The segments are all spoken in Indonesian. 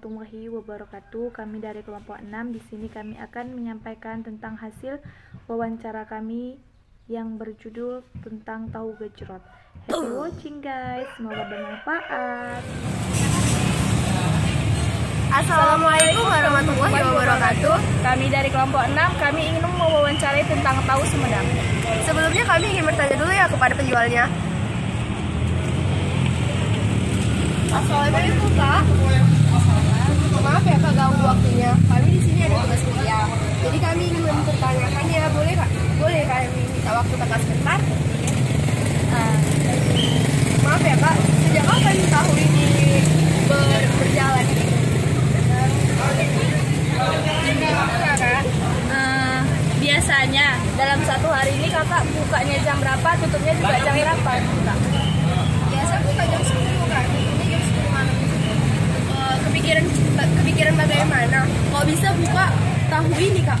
warahmatullahi wabarakatuh. Kami dari kelompok 6 di sini kami akan menyampaikan tentang hasil wawancara kami yang berjudul tentang tahu gejrot. Happy watching guys, semoga bermanfaat. Assalamualaikum warahmatullahi wabarakatuh. Kami dari kelompok 6, kami ingin mewawancarai tentang tahu Sumedang. Sebelumnya kami ingin bertanya dulu ya kepada penjualnya. Assalamualaikum Kak. Maaf ya Kak ganggu waktunya. Kami di sini ada tugas kuliah. Jadi kami ingin mempertanyakan ya, boleh Kak? Boleh kami minta waktu Kakak sebentar? Maaf ya Kak, sejak kapan tahu ini berjalan? Biasanya dalam satu hari ini Kakak bukanya jam berapa, tutupnya juga jam berapa? Biasa buka jam 10 Kak, ini jam 10 malam. Kepikiran bagaimana kok bisa buka tahu ini Kak?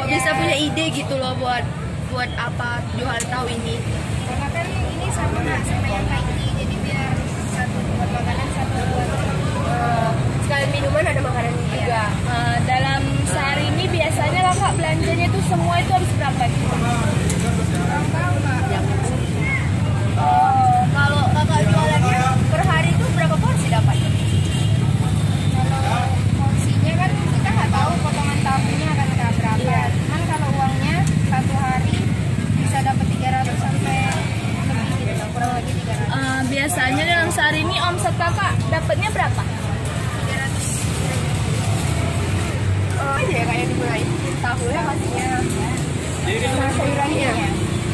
Kok bisa punya ide gitu loh buat apa jual tahu ini? Karena kan ini sama yang lain, jadi biar satu buat makanan, satu buat sekalian minuman, ada makanan juga. Dalam sehari ini biasanya Kakak belanjanya itu semua itu harus berapa gitu? Kalau Kakak jualannya per hari itu berapa porsi dapat? Tahu potongan tahunya akan berapa? Iya. Cuman kalau uangnya satu hari bisa dapat 300 sampai lebih gitu, kurang lagi 300. Biasanya dalam sehari ini omset Kakak dapatnya berapa? 300. Aja ya Kak yang dimulai tahunya pastinya. Sama sayurannya.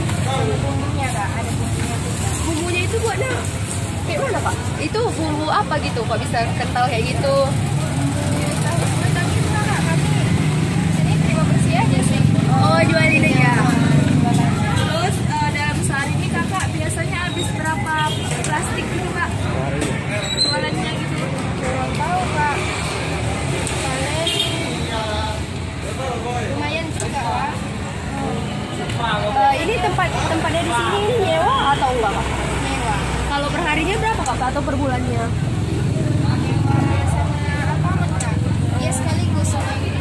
Sama bumbunya Kak, ada bumbunya juga. Bumbunya itu buatnya kayak mana Pak? Itu bumbu apa gitu? Kok bisa kental kayak gitu? Oh, jual ini ya. Terus dalam sehari ini Kakak biasanya habis berapa plastik itu Kak? Jualannya gitu? Kurang tahu Kak. Paling lumayan juga Kak. Ini tempatnya di sini nyewa atau enggak Kak? Nyewa. Kalau perharinya berapa Kak atau per bulannya? Biasanya apa Kak? Ya sekaligus sama gitu.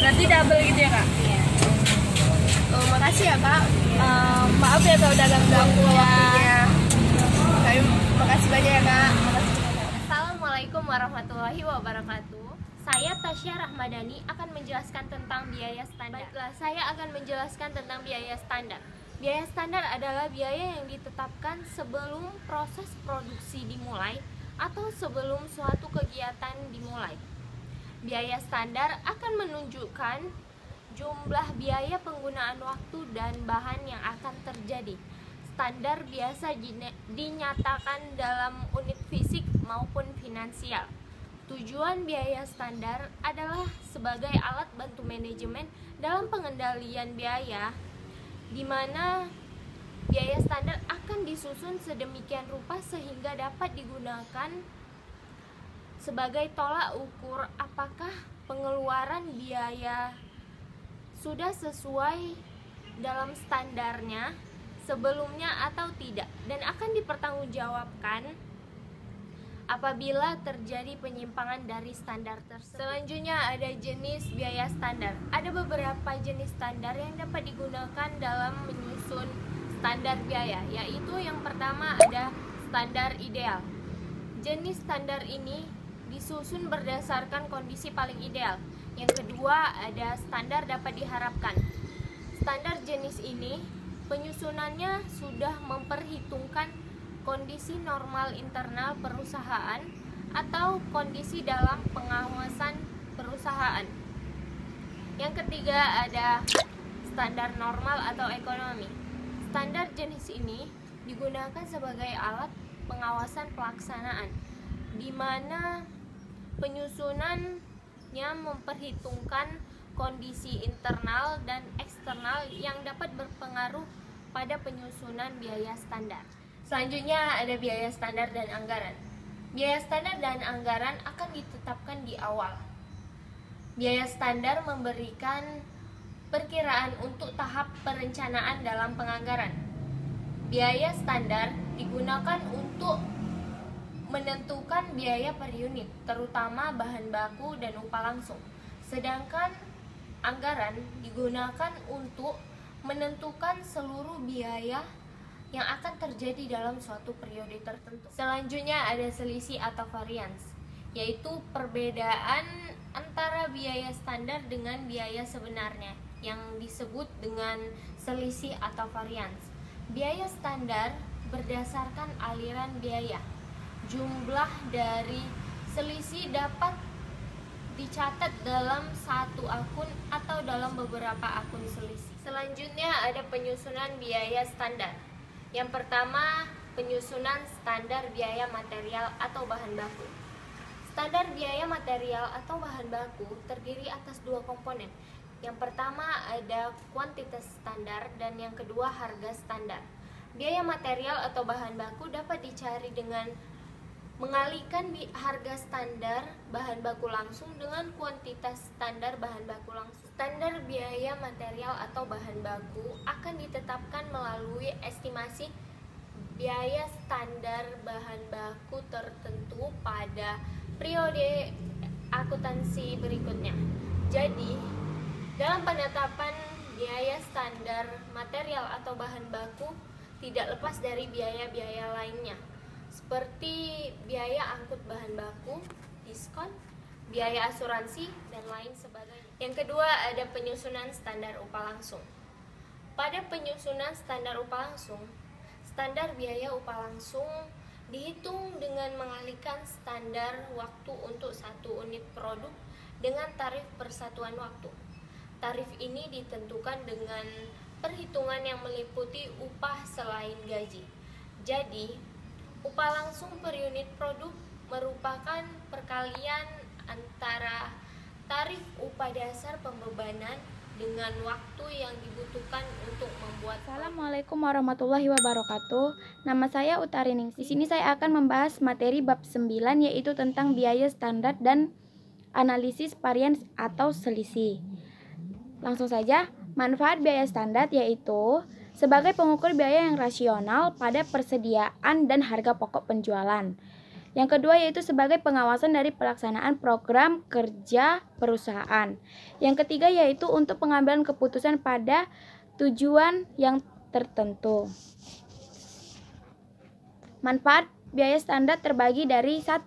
Berarti double gitu ya Kak? Makasih ya Kak, maaf ya kalau ganggu waktunya. Makasih banyak ya Kak. Assalamualaikum warahmatullahi wabarakatuh. Saya Tasya Rahmadani akan menjelaskan tentang biaya standar. Baiklah, saya akan menjelaskan tentang biaya standar. Biaya standar adalah biaya yang ditetapkan sebelum proses produksi dimulai atau sebelum suatu kegiatan dimulai. Biaya standar akan menunjukkan jumlah biaya penggunaan waktu dan bahan yang akan terjadi. Standar biasa dinyatakan dalam unit fisik maupun finansial. Tujuan biaya standar adalah sebagai alat bantu manajemen dalam pengendalian biaya, di mana biaya standar akan disusun sedemikian rupa sehingga dapat digunakan sebagai tolak ukur apakah pengeluaran biaya sudah sesuai dalam standarnya sebelumnya atau tidak, dan akan dipertanggungjawabkan apabila terjadi penyimpangan dari standar tersebut. Selanjutnya ada jenis biaya standar. Ada beberapa jenis standar yang dapat digunakan dalam menyusun standar biaya, yaitu yang pertama ada standar ideal. Jenis standar ini disusun berdasarkan kondisi paling ideal. Yang kedua ada standar dapat diharapkan. Standar jenis ini penyusunannya sudah memperhitungkan kondisi normal internal perusahaan atau kondisi dalam pengawasan perusahaan. Yang ketiga ada standar normal atau ekonomi. Standar jenis ini digunakan sebagai alat pengawasan pelaksanaan, di mana penyusunannya memperhitungkan kondisi internal dan eksternal yang dapat berpengaruh pada penyusunan biaya standar. Selanjutnya ada biaya standar dan anggaran. Biaya standar dan anggaran akan ditetapkan di awal. Biaya standar memberikan perkiraan untuk tahap perencanaan dalam penganggaran. Biaya standar digunakan untuk menentukan biaya per unit, terutama bahan baku dan upah langsung. Sedangkan anggaran digunakan untuk menentukan seluruh biaya yang akan terjadi dalam suatu periode tertentu. Selanjutnya ada selisih atau varians, yaitu perbedaan antara biaya standar dengan biaya sebenarnya, yang disebut dengan selisih atau varians. Biaya standar berdasarkan aliran biaya. Jumlah dari selisih dapat dicatat dalam satu akun atau dalam beberapa akun selisih. Selanjutnya ada penyusunan biaya standar. Yang pertama, penyusunan standar biaya material atau bahan baku. Standar biaya material atau bahan baku terdiri atas dua komponen. Yang pertama ada kuantitas standar dan yang kedua harga standar. Biaya material atau bahan baku dapat dicari dengan mengalihkan harga standar bahan baku langsung dengan kuantitas standar bahan baku langsung. Standar biaya material atau bahan baku akan ditetapkan melalui estimasi biaya standar bahan baku tertentu pada periode akuntansi berikutnya. Jadi, dalam penetapan biaya standar material atau bahan baku tidak lepas dari biaya-biaya lainnya seperti biaya angkut bahan baku, diskon, biaya asuransi, dan lain sebagainya. Yang kedua ada penyusunan standar upah langsung. Pada penyusunan standar upah langsung, standar biaya upah langsung dihitung dengan mengalihkan standar waktu untuk satu unit produk dengan tarif persatuan waktu. Tarif ini ditentukan dengan perhitungan yang meliputi upah selain gaji. Jadi, upah langsung per unit produk merupakan perkalian antara tarif upah dasar pembebanan dengan waktu yang dibutuhkan untuk membuat. Assalamualaikum warahmatullahi wabarakatuh. Nama saya Utari Ning. Di sini saya akan membahas materi bab 9 yaitu tentang biaya standar dan analisis varians atau selisih. Langsung saja, manfaat biaya standar yaitu sebagai pengukur biaya yang rasional pada persediaan dan harga pokok penjualan. Yang kedua yaitu sebagai pengawasan dari pelaksanaan program kerja perusahaan. Yang ketiga yaitu untuk pengambilan keputusan pada tujuan yang tertentu. Manfaat biaya standar terbagi dari 1.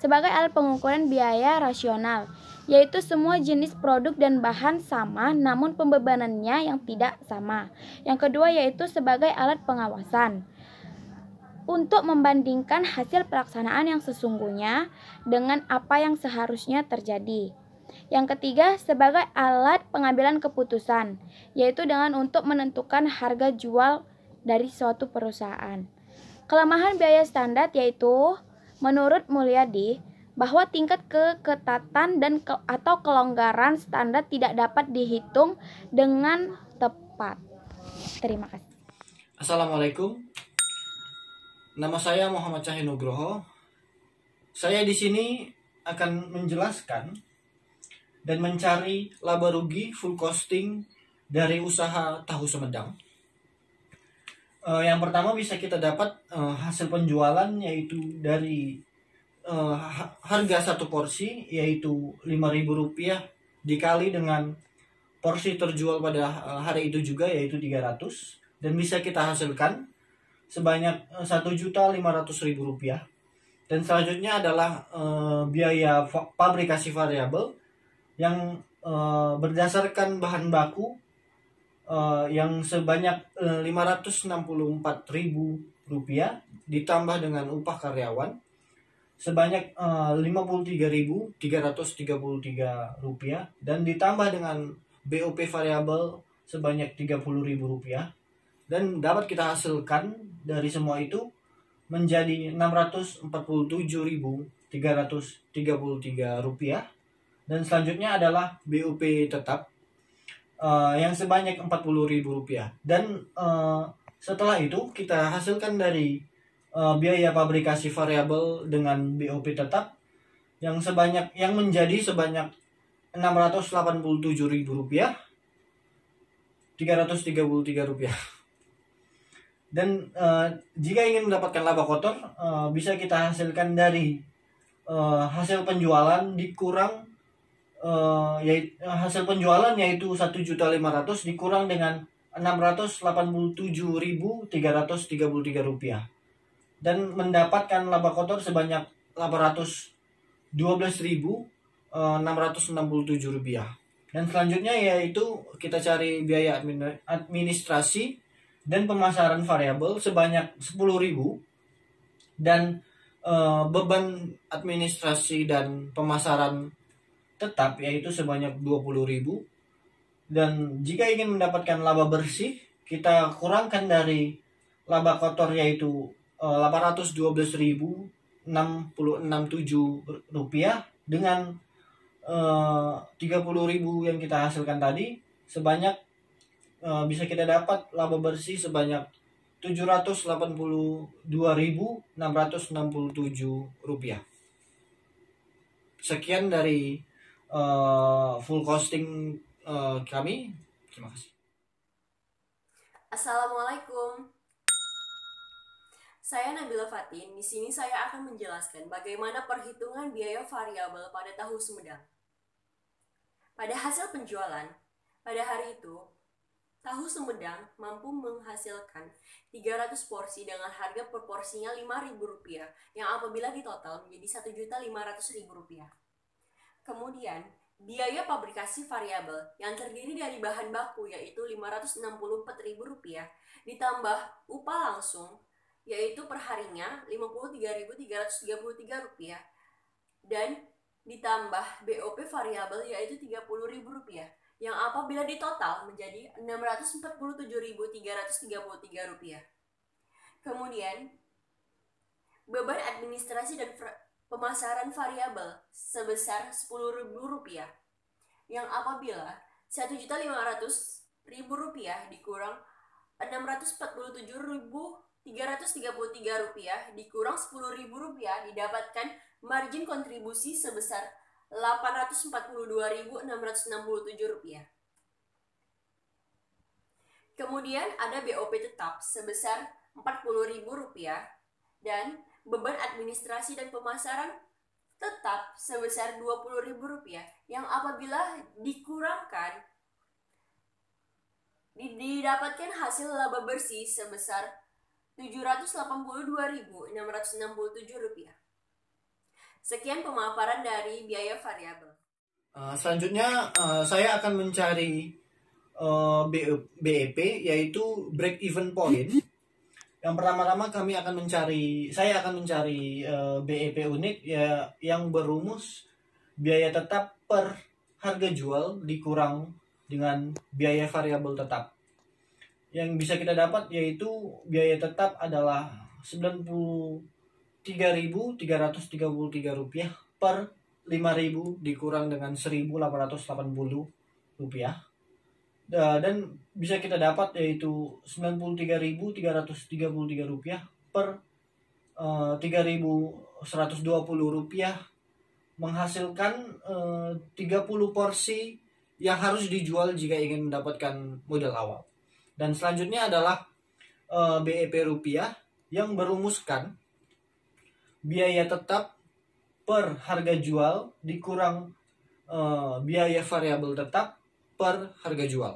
Sebagai alat pengukuran biaya rasional, yaitu semua jenis produk dan bahan sama namun pembebanannya yang tidak sama. Yang kedua yaitu sebagai alat pengawasan untuk membandingkan hasil pelaksanaan yang sesungguhnya dengan apa yang seharusnya terjadi. Yang ketiga sebagai alat pengambilan keputusan, yaitu dengan untuk menentukan harga jual dari suatu perusahaan. Kelemahan biaya standar yaitu menurut Mulyadi bahwa tingkat keketatan dan atau kelonggaran standar tidak dapat dihitung dengan tepat. Terima kasih. Assalamualaikum. Nama saya Muhammad Cahyo Nugroho. Saya di sini akan menjelaskan dan mencari laba rugi full costing dari usaha tahu Sumedang. Yang pertama bisa kita dapat hasil penjualan yaitu dari harga satu porsi yaitu Rp5.000 dikali dengan porsi terjual pada hari itu juga yaitu 300, dan bisa kita hasilkan sebanyak Rp1.500.000. dan selanjutnya adalah biaya pabrikasi variabel yang berdasarkan bahan baku yang sebanyak Rp564.000 ditambah dengan upah karyawan sebanyak Rp53.333 dan ditambah dengan BOP variabel sebanyak Rp30.000, dan dapat kita hasilkan dari semua itu menjadi Rp647.333. dan selanjutnya adalah BOP tetap yang sebanyak Rp40.000, dan setelah itu kita hasilkan dari biaya pabrikasi variabel dengan BOP tetap yang menjadi sebanyak Rp687.333. Dan jika ingin mendapatkan laba kotor, bisa kita hasilkan dari hasil penjualan dikurang hasil penjualan yaitu 1.500.000 dikurang dengan 687.333 rupiah, dan mendapatkan laba kotor sebanyak 812.667 rupiah. Dan selanjutnya yaitu kita cari biaya administrasi dan pemasaran variabel sebanyak 10.000 dan beban administrasi dan pemasaran tetap yaitu sebanyak 20.000. dan jika ingin mendapatkan laba bersih, kita kurangkan dari laba kotor yaitu 812.667 rupiah dengan 30.000 yang kita hasilkan tadi, sebanyak bisa kita dapat laba bersih sebanyak 782.667 rupiah. Sekian dari full costing kami. Terima kasih. Assalamualaikum. Saya Nabila Fatin. Di sini saya akan menjelaskan bagaimana perhitungan biaya variabel pada tahu Sumedang. Pada hasil penjualan pada hari itu, tahu Sumedang mampu menghasilkan 300 porsi dengan harga per porsinya Rp5.000 yang apabila ditotal menjadi Rp1.500.000. Kemudian, biaya pabrikasi variabel yang terdiri dari bahan baku yaitu Rp564.000 ditambah upah langsung yaitu perharinya Rp53.333 dan ditambah BOP variabel yaitu Rp30.000. yang apabila ditotal menjadi Rp647.333. Kemudian, beban administrasi dan pemasaran variabel sebesar Rp10.000, yang apabila Rp1.500.000 dikurang Rp647.333 dikurang Rp10.000 didapatkan margin kontribusi sebesar Rp842.667. Kemudian ada BOP tetap sebesar Rp40.000 dan beban administrasi dan pemasaran tetap sebesar Rp20.000 yang apabila dikurangkan didapatkan hasil laba bersih sebesar Rp782.667. Sekian pemaparan dari biaya variabel. Selanjutnya saya akan mencari BEP yaitu break even point. Yang pertama-tama saya akan mencari BEP unit ya, yang berumus biaya tetap per harga jual dikurang dengan biaya variabel tetap. Yang bisa kita dapat yaitu biaya tetap adalah 93.333 rupiah per 5.000 dikurang dengan 1.880 rupiah, dan bisa kita dapat yaitu 93.333 rupiah per 3.120 rupiah, menghasilkan 30 porsi yang harus dijual jika ingin mendapatkan modal awal. Dan selanjutnya adalah BEP rupiah yang berumuskan biaya tetap per harga jual dikurang biaya variabel tetap per harga jual.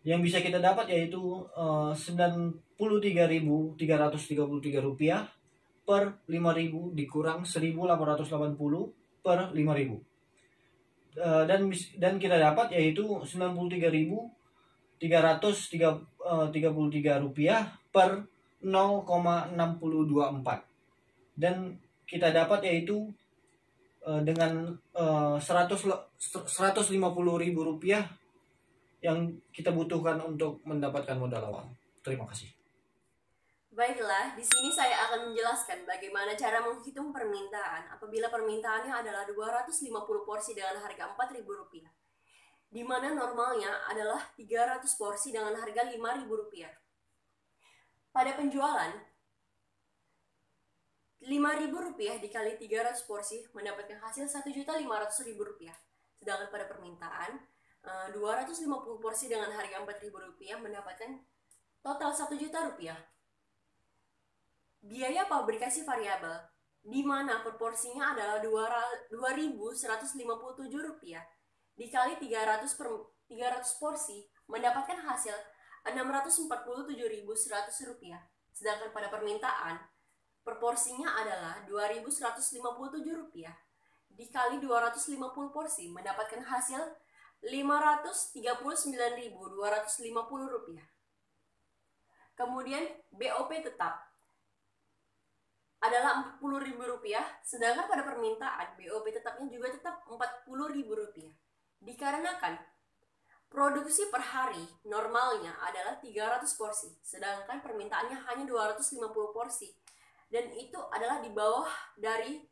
Yang bisa kita dapat yaitu Rp93.333 per 5.000 dikurang 1.880 per 5.000. Dan kita dapat yaitu Rp93.333 per 0,6024. Dan kita dapat yaitu dengan 150.000 rupiah yang kita butuhkan untuk mendapatkan modal awal. Terima kasih. Baiklah, di sini saya akan menjelaskan bagaimana cara menghitung permintaan apabila permintaannya adalah 250 porsi dengan harga Rp4.000, di mana normalnya adalah 300 porsi dengan harga Rp5.000. Pada penjualan, Rp5.000 dikali 300 porsi mendapatkan hasil Rp1.500.000. Sedangkan pada permintaan, 250 porsi dengan harga Rp4.000 mendapatkan total Rp1.000.000. Biaya pabrikasi variabel, di mana proporsinya adalah Rp2.157 dikali 300 porsi mendapatkan hasil Rp647.100, sedangkan pada permintaan proporsinya adalah Rp2.157 dikali 250 porsi mendapatkan hasil Rp539.250. Kemudian BOP tetap adalah Rp40.000, sedangkan pada permintaan BOP tetapnya juga tetap Rp40.000. Dikarenakan produksi per hari normalnya adalah 300 porsi, sedangkan permintaannya hanya 250 porsi. Dan itu adalah di bawah dari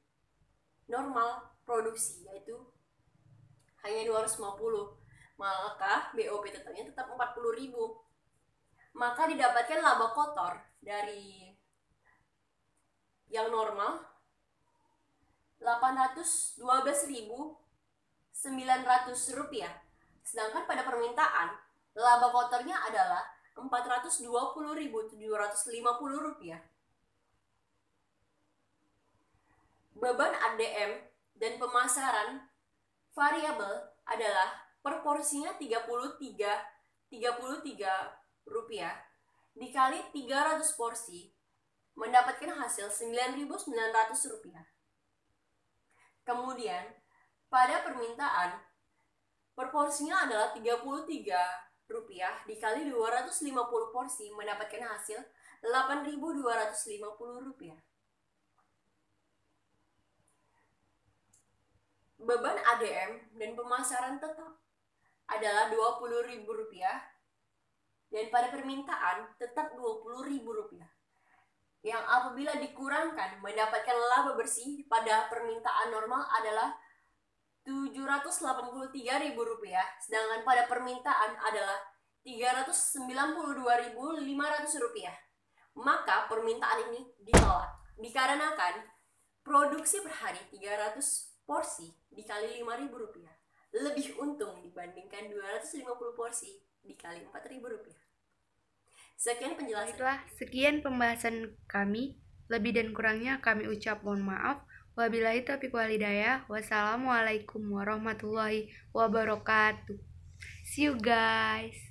normal produksi, yaitu hanya 250. Maka BOP tetapnya tetap Rp40.000. Maka didapatkan laba kotor dari yang normal 812.900 rupiah, sedangkan pada permintaan laba kotornya adalah 420.750 rupiah. Beban ADM dan pemasaran variabel adalah proporsinya 33 rupiah dikali 300 porsi mendapatkan hasil Rp9.900. Kemudian, pada permintaan, proporsinya adalah Rp33 dikali 250 porsi mendapatkan hasil Rp8.250. Beban ADM dan pemasaran tetap adalah Rp20.000 dan pada permintaan tetap Rp20.000. yang apabila dikurangkan mendapatkan laba bersih pada permintaan normal adalah Rp783.000, sedangkan pada permintaan adalah Rp392.500. Maka permintaan ini ditolak dikarenakan produksi per hari 300 porsi dikali Rp5.000 lebih untung dibandingkan 250 porsi dikali Rp4.000. Sekian penjelasan. Itulah sekian pembahasan kami. Lebih dan kurangnya kami ucap mohon maaf. Wabillahi taufiq wal hidayah. Wassalamualaikum warahmatullahi wabarakatuh. See you guys.